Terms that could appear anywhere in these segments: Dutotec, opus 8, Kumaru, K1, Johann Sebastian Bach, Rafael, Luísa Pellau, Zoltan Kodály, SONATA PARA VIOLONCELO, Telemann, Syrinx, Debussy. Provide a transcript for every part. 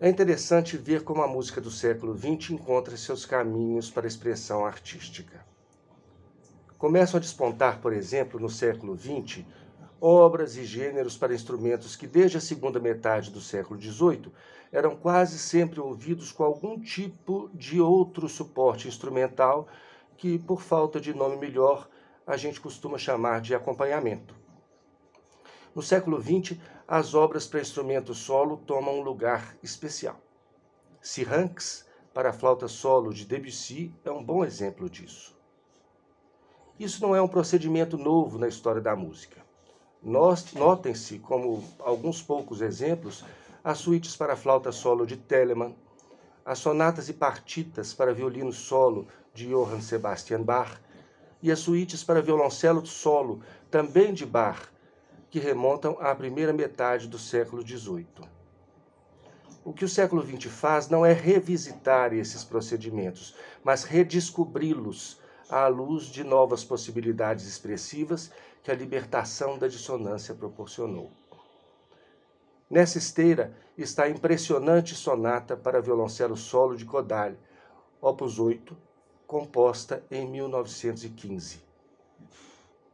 É interessante ver como a música do século XX encontra seus caminhos para a expressão artística. Começam a despontar, por exemplo, no século XX, obras e gêneros para instrumentos que, desde a segunda metade do século XVIII, eram quase sempre ouvidos com algum tipo de outro suporte instrumental que, por falta de nome melhor, a gente costuma chamar de acompanhamento. No século XX, as obras para instrumento solo tomam um lugar especial. Syrinx, para a flauta solo de Debussy, é um bom exemplo disso. Isso não é um procedimento novo na história da música. Notem-se, como alguns poucos exemplos, as suítes para a flauta solo de Telemann, as sonatas e partitas para violino solo de Johann Sebastian Bach e as suítes para violoncelo solo, também de Bach, que remontam à primeira metade do século XVIII. O que o século XX faz não é revisitar esses procedimentos, mas redescobri-los à luz de novas possibilidades expressivas que a libertação da dissonância proporcionou. Nessa esteira está a impressionante sonata para violoncelo solo de Kodály, opus 8, composta em 1915.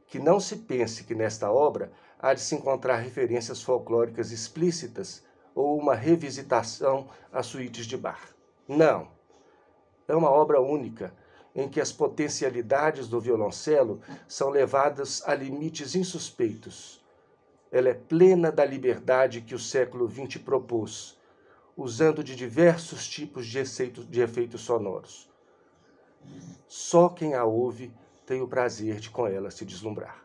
Que não se pense que nesta obra há de se encontrar referências folclóricas explícitas ou uma revisitação às suítes de Bach. Não! É uma obra única, em que as potencialidades do violoncelo são levadas a limites insuspeitos. Ela é plena da liberdade que o século XX propôs, usando de diversos tipos de efeitos sonoros. Só quem a ouve tem o prazer de com ela se deslumbrar.